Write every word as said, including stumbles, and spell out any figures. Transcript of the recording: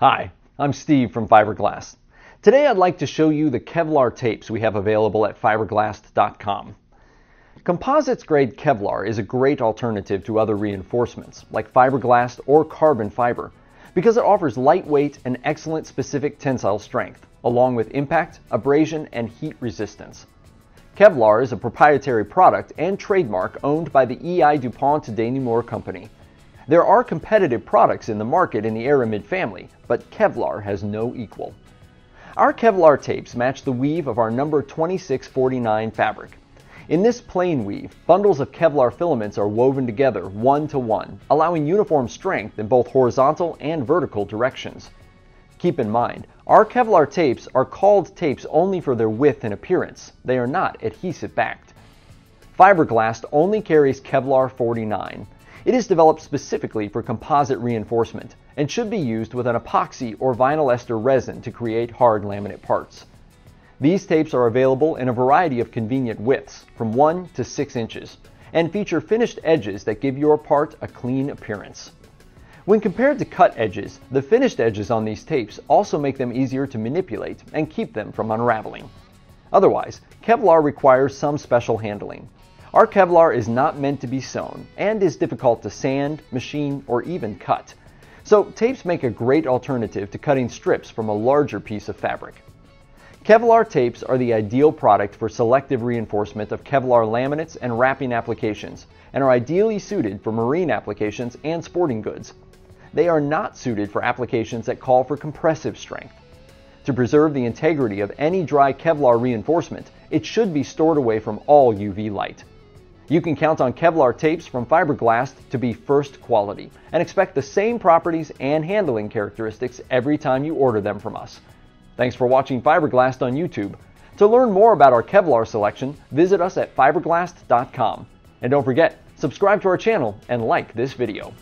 Hi, I'm Steve from Fibre Glast. Today I'd like to show you the Kevlar tapes we have available at Fibreglast dot com. Composites grade Kevlar is a great alternative to other reinforcements like fiberglass or carbon fiber because it offers lightweight and excellent specific tensile strength along with impact, abrasion, and heat resistance. Kevlar is a proprietary product and trademark owned by the E I du Pont de Nemours and Company. There are competitive products in the market in the Aramid family, but Kevlar has no equal. Our Kevlar tapes match the weave of our number twenty-six forty-nine fabric. In this plain weave, bundles of Kevlar filaments are woven together one to one, allowing uniform strength in both horizontal and vertical directions. Keep in mind, our Kevlar tapes are called tapes only for their width and appearance. They are not adhesive backed. Fibreglast only carries Kevlar forty-nine. It is developed specifically for composite reinforcement and should be used with an epoxy or vinyl ester resin to create hard laminate parts. These tapes are available in a variety of convenient widths, from one to six inches, and feature finished edges that give your part a clean appearance. When compared to cut edges, the finished edges on these tapes also make them easier to manipulate and keep them from unraveling. Otherwise, Kevlar requires some special handling. Our Kevlar is not meant to be sewn and is difficult to sand, machine, or even cut. So tapes make a great alternative to cutting strips from a larger piece of fabric. Kevlar tapes are the ideal product for selective reinforcement of Kevlar laminates and wrapping applications and are ideally suited for marine applications and sporting goods. They are not suited for applications that call for compressive strength. To preserve the integrity of any dry Kevlar reinforcement, it should be stored away from all U V light. You can count on Kevlar tapes from Fibreglast to be first quality and expect the same properties and handling characteristics every time you order them from us. Thanks for watching Fibreglast on YouTube. To learn more about our Kevlar selection, visit us at Fibreglast dot com. And don't forget, subscribe to our channel and like this video.